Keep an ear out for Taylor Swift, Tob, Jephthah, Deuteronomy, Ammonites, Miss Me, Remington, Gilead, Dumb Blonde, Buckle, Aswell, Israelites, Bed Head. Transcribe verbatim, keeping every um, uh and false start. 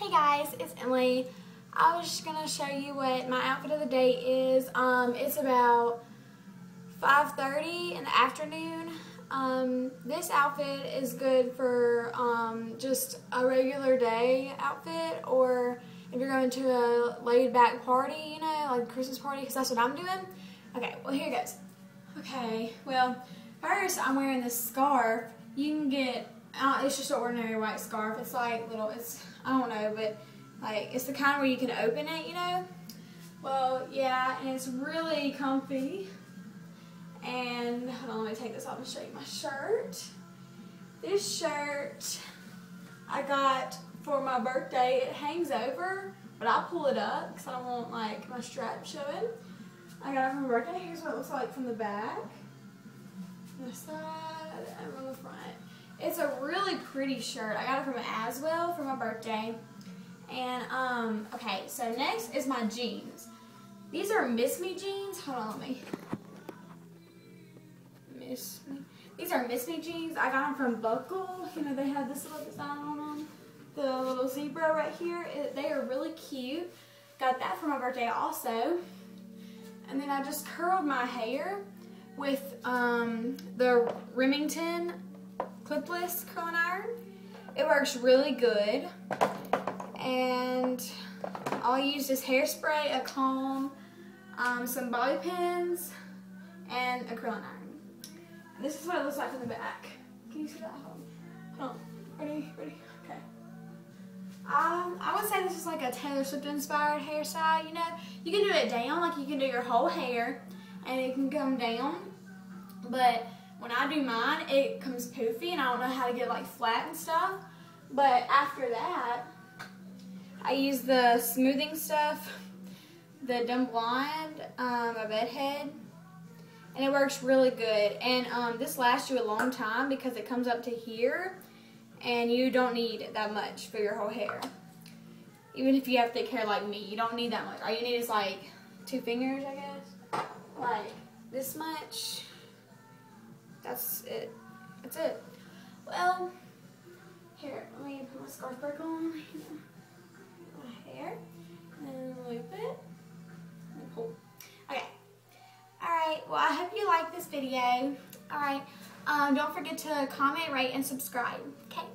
Hey guys, it's Emily. I was just going to show you what my outfit of the day is. Um, it's about five thirty in the afternoon. Um, this outfit is good for um, just a regular day outfit, or if you're going to a laid-back party, you know, like a Christmas party, because that's what I'm doing. Okay, well here it goes. Okay, well first I'm wearing this scarf. You can get, uh, it's just an ordinary white scarf. It's like little, it's, I don't know, but like it's the kind where you can open it, you know? Well, yeah, and it's really comfy. And hold on, let me take this off and show you my shirt. This shirt I got for my birthday. It hangs over, but I pull it up because I don't want like my strap showing. I got it for my birthday. Here's what it looks like from the back, from the side, and from the front. It's a really pretty shirt. I got it from Aswell for my birthday. And um, okay, so next is my jeans. These are Miss Me jeans. Hold on, let me. Miss Me. These are Miss Me jeans. I got them from Buckle. You know, they have this little design on them. The little zebra right here. It, they are really cute. Got that for my birthday also. And then I just curled my hair with um, the Remington clipless curling iron. It works really good. And all I used is hairspray, a comb, um, some bobby pins, and a curling iron. This is what it looks like from the back. Can you see that? Hold on. Hold on. Ready? Ready? Okay. Um, I would say this is like a Taylor Swift inspired hairstyle. You know, you can do it down, like you can do your whole hair, and it can come down. But when I do mine, it comes poofy, and I don't know how to get it like flat and stuff. But after that, I use the smoothing stuff, the Dumb Blonde, um, my Bed Head, and it works really good. And um, this lasts you a long time because it comes up to here, and you don't need that much for your whole hair. Even if you have thick hair like me, you don't need that much. All you need is like two fingers, I guess, like this much. That's it. That's it. Well, here, let me put my scarf back on. My hair, and loop it, and pull. Okay. Alright, well I hope you like this video. Alright, um, don't forget to comment, rate, and subscribe. Okay.